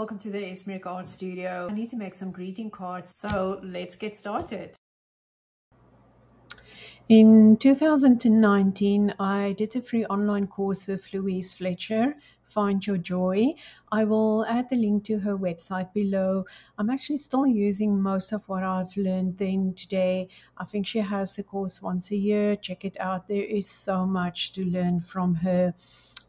Welcome to the Esmeric Art Studio. I need to make some greeting cards, so let's get started. In 2019, I did a free online course with Louise Fletcher, Find Your Joy. I will add the link to her website below. I'm actually still using most of what I've learned then today. I think she has the course once a year. Check it out. There is so much to learn from her.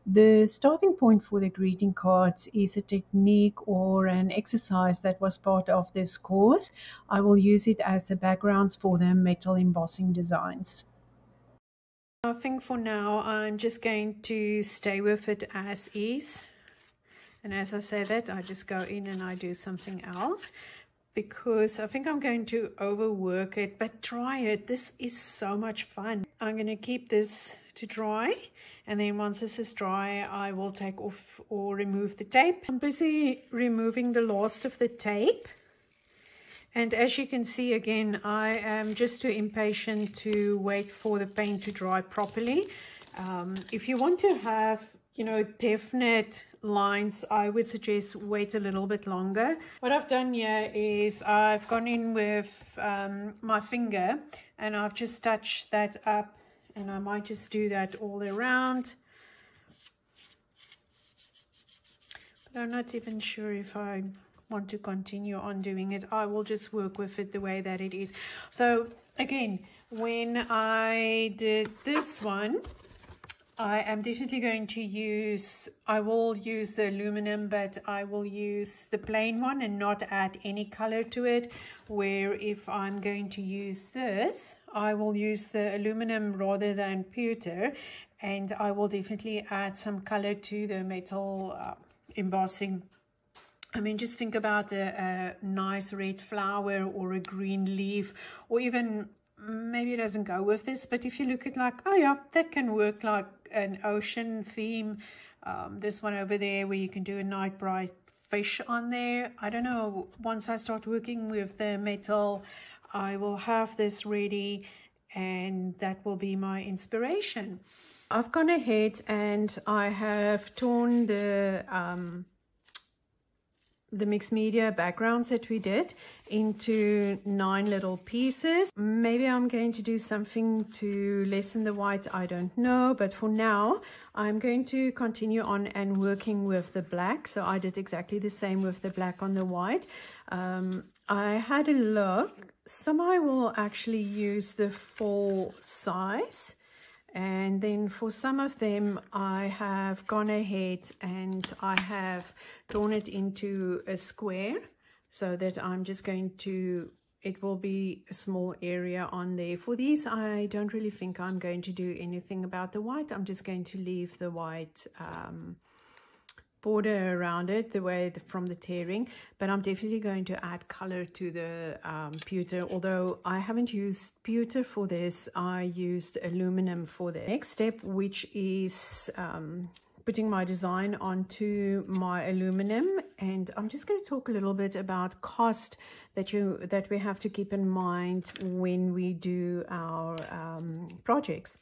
The starting point for the greeting cards is a technique or an exercise that was part of this course. I will use it as the backgrounds for the metal embossing designs. I think for now I'm just going to stay with it as is. And as I say that, I just go in and I do something else, because I think I'm going to overwork it, but try it. This is so much fun. I'm going to keep this to dry, and then once this is dry, I will take off or remove the tape. I'm busy removing the last of the tape, and as you can see again, I am just too impatient to wait for the paint to dry properly. If you want to have definite lines, I would suggest wait a little bit longer. What I've done here is I've gone in with my finger and I've just touched that up, and I might just do that all around. But I'm not even sure if I want to continue on doing it. I will just work with it the way that it is. So again, when I did this one, I am definitely going to use, I will use the aluminum, but I will use the plain one and not add any color to it. Where if I'm going to use this, I will use the aluminum rather than pewter, and I will definitely add some color to the metal embossing. I mean, just think about a nice red flower or a green leaf, or even maybe it doesn't go with this, but if you look at like, oh yeah, that can work like an ocean theme. This one over there where you can do a night bright fish on there. I don't know, once I start working with the metal, I will have this ready, and that will be my inspiration. I've gone ahead and I have torn the mixed media backgrounds that we did into 9 little pieces. Maybe I'm going to do something to lessen the white, I don't know, but for now I'm going to continue on and working with the black. So I did exactly the same with the black on the white. I had a look, some I will actually use the full size, and then for some of them I have gone ahead and I have torn it into a square, so that I'm just going to, it will be a small area on there. For these I don't really think I'm going to do anything about the white. I'm just going to leave the white border around it the way from the tearing, but I'm definitely going to add color to the pewter. Although I haven't used pewter for this, I used aluminum for the next step, which is putting my design onto my aluminum. And I'm just going to talk a little bit about cost that we have to keep in mind when we do our projects.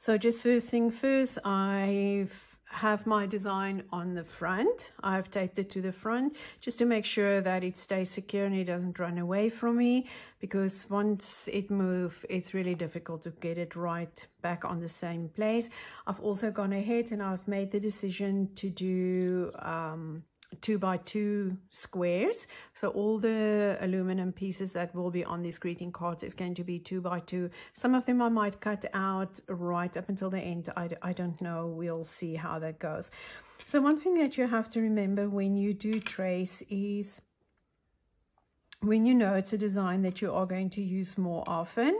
So just first thing first, I've have my design on the front. I've taped it to the front just to make sure that it stays secure and it doesn't run away from me, because once it moves, it's really difficult to get it right back on the same place. I've also gone ahead and I've made the decision to do 2x2 squares. So all the aluminum pieces that will be on these greeting cards is going to be 2x2. Some of them I might cut out right up until the end. I don't know, we'll see how that goes. So one thing that you have to remember when you do trace is, when you know it's a design that you are going to use more often,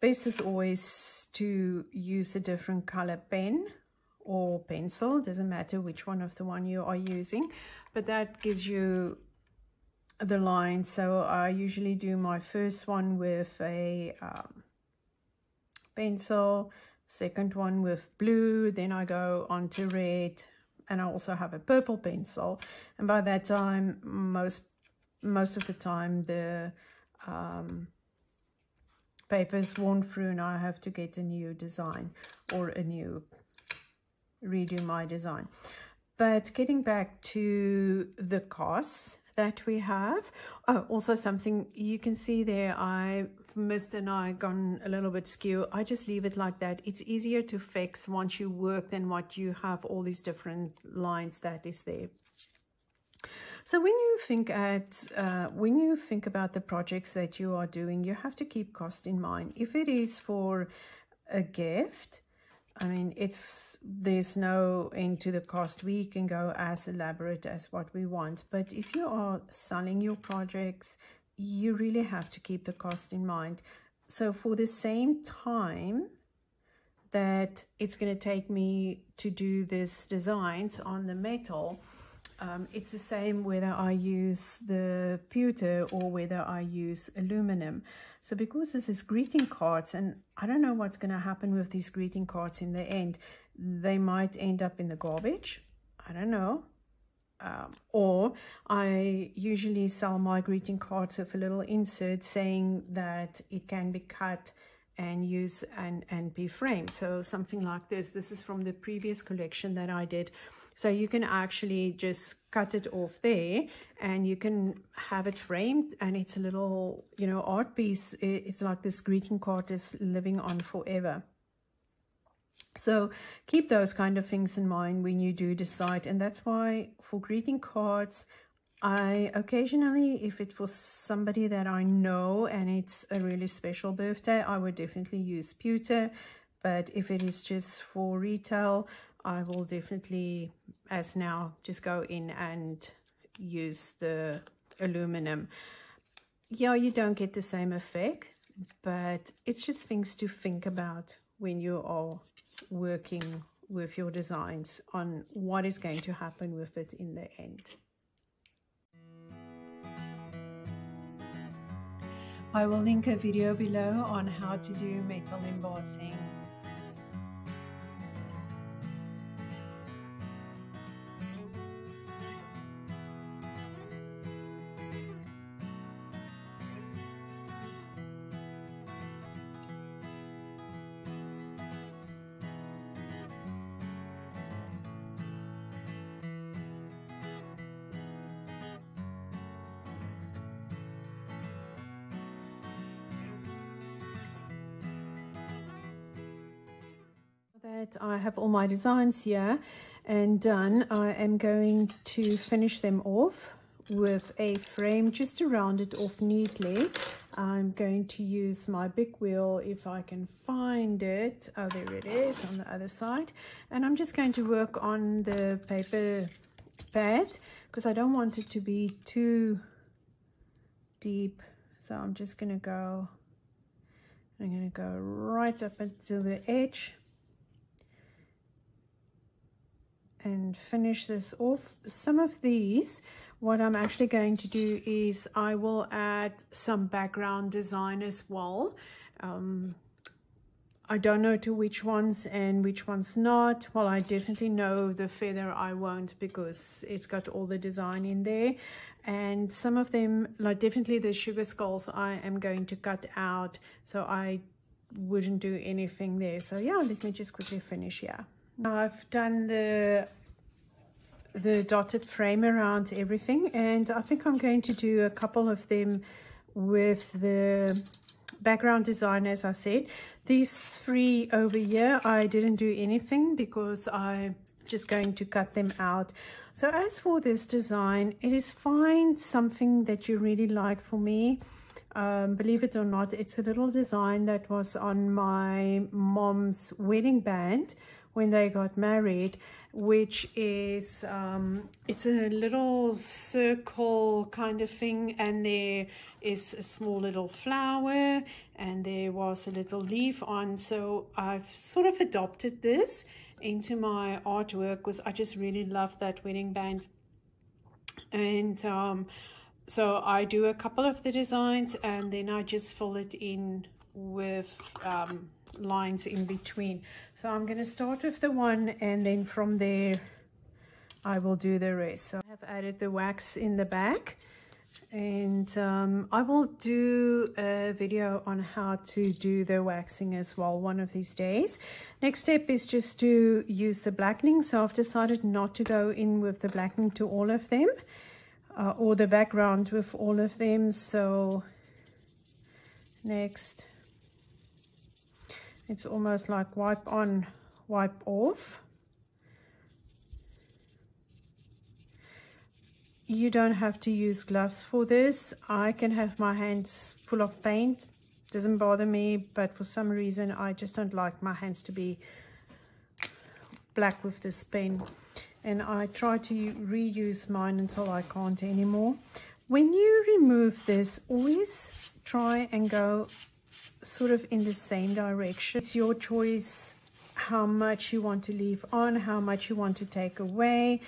best is always to use a different color pen or pencil, doesn't matter which one of the one you are using, but that gives you the line. So I usually do my first one with a pencil, second one with blue, then I go on to red, and I also have a purple pencil, and by that time most of the time the paper's worn through and I have to get a new design or redo my design. But getting back to the costs that we have. Oh, also something you can see there, Mr. and I gone a little bit skew. I just leave it like that. It's easier to fix once you work than what you have all these different lines that is there. So when you think about the projects that you are doing, you have to keep cost in mind. If it is for a gift, I mean, there's no end to the cost. We can go as elaborate as what we want. But if you are selling your projects, you really have to keep the cost in mind. So for the same time that it's going to take me to do these designs on the metal, it's the same whether I use the pewter or whether I use aluminum. So because this is greeting cards, and I don't know what's going to happen with these greeting cards in the end. They might end up in the garbage. I don't know. Or I usually sell my greeting cards with a little insert saying that it can be cut and used and be framed. So something like this. This is from the previous collection that I did. So you can actually just cut it off there and you can have it framed, and it's a little, you know, art piece. It's like this greeting card is living on forever. So keep those kind of things in mind when you do decide. And that's why for greeting cards, I occasionally, if it was somebody that I know and it's a really special birthday, I would definitely use pewter. But if it is just for retail, I will definitely, as now, just go in and use the aluminum. Yeah, you don't get the same effect, but it's just things to think about when you are working with your designs on what is going to happen with it in the end. I will link a video below on how to do metal embossing. I have all my designs here and done. I am going to finish them off with a frame just to round it off neatly. I'm going to use my big wheel if I can find it. Oh, there it is on the other side. And I'm just going to work on the paper pad because I don't want it to be too deep. So I'm just going to go, right up until the edge and finish this off. Some of these, what I'm actually going to do is I will add some background design as well. I don't know to which ones and which ones not. Well, I definitely know the feather I won't, because it's got all the design in there. And some of them, like definitely the sugar skulls, I am going to cut out, so I wouldn't do anything there. So yeah, let me just quickly finish here. I've done the dotted frame around everything, and I think I'm going to do a couple of them with the background design. As I said, these three over here I didn't do anything because I'm just going to cut them out. So as for this design, it is find something that you really like. For me, believe it or not, it's a little design that was on my mom's wedding band when they got married, which is, it's a little circle kind of thing, and there is a small little flower and there was a little leaf on. So I've sort of adopted this into my artwork because I just really love that wedding band. And so I do a couple of the designs and then I just fill it in with lines in between. So I'm going to start with the one, and then from there I will do the rest. So I have added the wax in the back, and I will do a video on how to do the waxing as well one of these days. Next step is just to use the blackening. So I've decided not to go in with the blackening to all of them, or the background with all of them. So next, it's almost like wipe on, wipe off. You don't have to use gloves for this. I can have my hands full of paint, doesn't bother me, but for some reason I just don't like my hands to be black with this pen, and I try to reuse mine until I can't anymore. When you remove this, always try and go sort of in the same direction. It's your choice how much you want to leave on, how much you want to take away.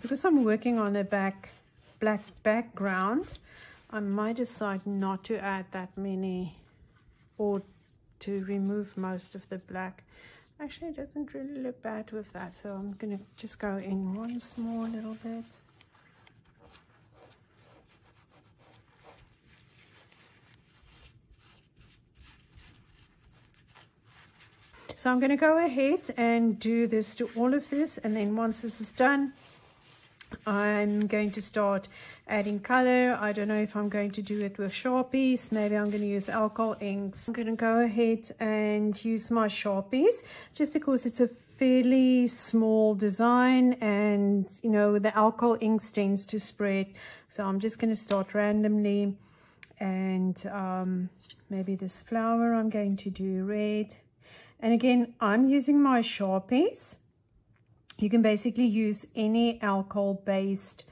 Because I'm working on a black background, I might decide not to add that many or to remove most of the black. Actually, it doesn't really look bad with that, so I'm going to just go in one small little bit. So I'm going to go ahead and do this to all of this, and then once this is done, I'm going to start adding color. I don't know if I'm going to do it with Sharpies. Maybe I'm going to use alcohol inks. I'm going to go ahead and use my Sharpies just because it's a fairly small design, and you know, the alcohol inks tends to spread. So I'm just going to start randomly, and maybe this flower I'm going to do red. And again, I'm using my Sharpies. You can basically use any alcohol-based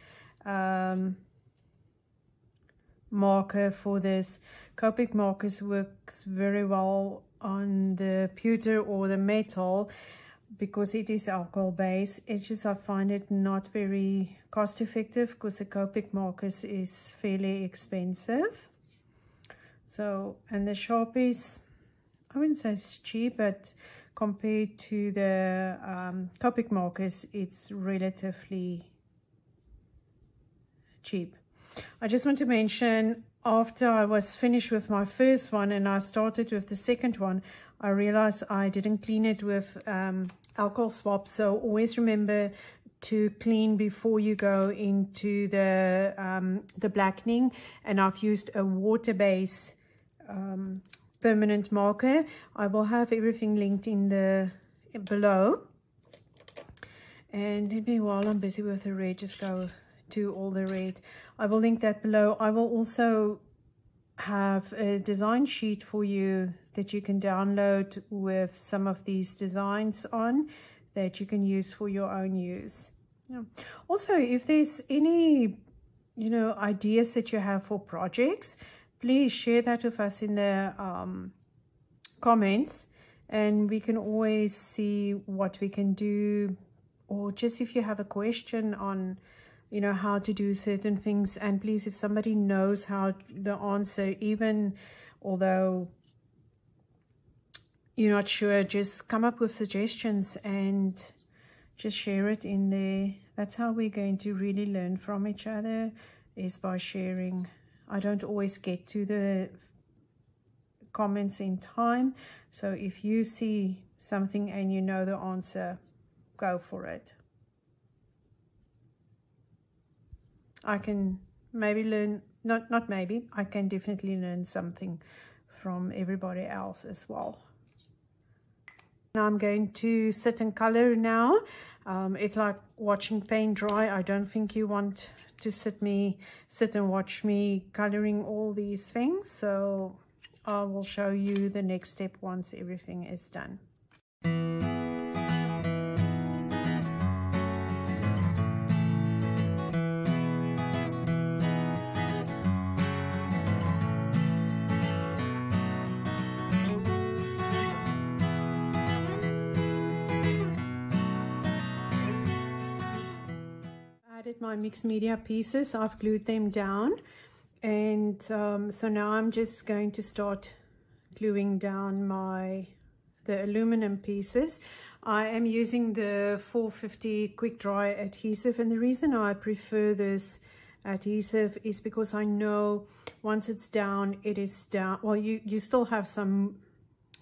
marker for this. Copic markers works very well on the pewter or the metal because it is alcohol-based. It's just I find it not very cost-effective because the Copic markers is fairly expensive. So, and the Sharpies, I wouldn't say it's cheap, but compared to the Copic markers, it's relatively cheap. I just want to mention, after I was finished with my first one and I started with the second one, I realized I didn't clean it with alcohol swab. So always remember to clean before you go into the blackening. And I've used a water-based permanent marker. I will have everything linked in the below. And let me, while I'm busy with the red, just go to all the red. I will link that below. I will also have a design sheet for you that you can download with some of these designs on that you can use for your own use. Yeah. Also, if there's any, you know, ideas that you have for projects, please share that with us in the comments, and we can always see what we can do, or just if you have a question on, you know, how to do certain things. And please, if somebody knows how the answer, even although you're not sure, just come up with suggestions and just share it in there. That's how we're going to really learn from each other, is by sharing. I don't always get to the comments in time, so if you see something and you know the answer, go for it. I can maybe learn, not maybe, I can definitely learn something from everybody else as well. Now I'm going to sit and color now. It's like watching paint dry. I don't think you want to sit and watch me coloring all these things, so I will show you the next step once everything is done. My mixed media pieces, I've glued them down, and so now I'm just going to start gluing down the aluminum pieces. I am using the 450 quick dry adhesive, and the reason I prefer this adhesive is because I know once it's down, it is down. Well, you still have some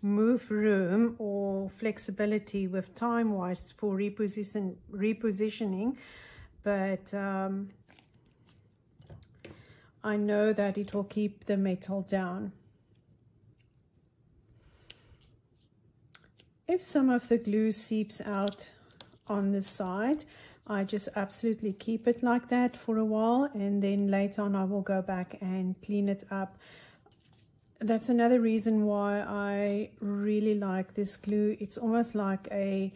move room or flexibility with time-wise for repositioning, but I know that it will keep the metal down. If some of the glue seeps out on the side, I just absolutely keep it like that for a while, and then later on I will go back and clean it up. That's another reason why I really like this glue. It's almost like a,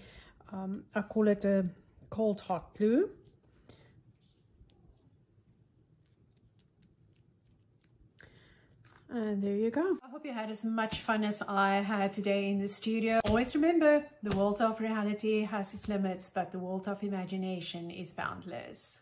I call it a cold hot glue. And there you go. I hope you had as much fun as I had today in the studio. Always remember, the world of reality has its limits, but the world of imagination is boundless.